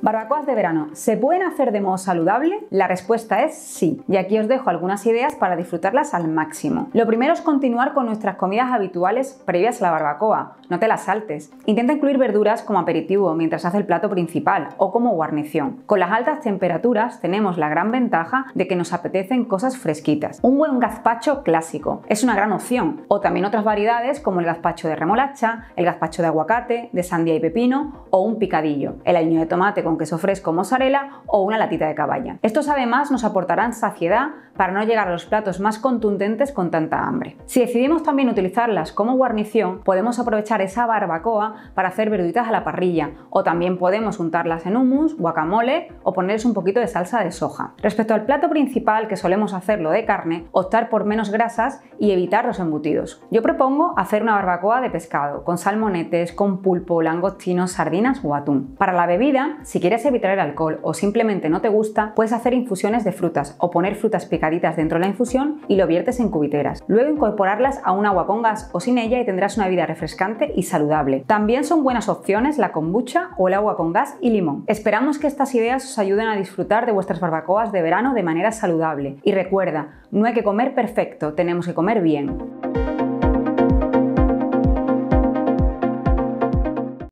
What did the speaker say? Barbacoas de verano, ¿se pueden hacer de modo saludable? La respuesta es sí, y aquí os dejo algunas ideas para disfrutarlas al máximo. Lo primero es continuar con nuestras comidas habituales previas a la barbacoa, no te las saltes. Intenta incluir verduras como aperitivo mientras hace el plato principal o como guarnición. Con las altas temperaturas tenemos la gran ventaja de que nos apetecen cosas fresquitas. Un buen gazpacho clásico es una gran opción, o también otras variedades como el gazpacho de remolacha, el gazpacho de aguacate, de sandía y pepino o un picadillo, el aliño de tomate con queso fresco, mozzarella o una latita de caballa. Estos además nos aportarán saciedad para no llegar a los platos más contundentes con tanta hambre. Si decidimos también utilizarlas como guarnición, podemos aprovechar esa barbacoa para hacer verduritas a la parrilla o también podemos untarlas en hummus, guacamole o ponerles un poquito de salsa de soja. Respecto al plato principal, que solemos hacerlo de carne, optar por menos grasas y evitar los embutidos. Yo propongo hacer una barbacoa de pescado con salmonetes, con pulpo, langostinos, sardinas o atún. Para la bebida, si quieres evitar el alcohol o simplemente no te gusta, puedes hacer infusiones de frutas o poner frutas picaditas dentro de la infusión y lo viertes en cubiteras. Luego incorporarlas a un agua con gas o sin ella y tendrás una bebida refrescante y saludable. También son buenas opciones la kombucha o el agua con gas y limón. Esperamos que estas ideas os ayuden a disfrutar de vuestras barbacoas de verano de manera saludable. Y recuerda, no hay que comer perfecto, tenemos que comer bien.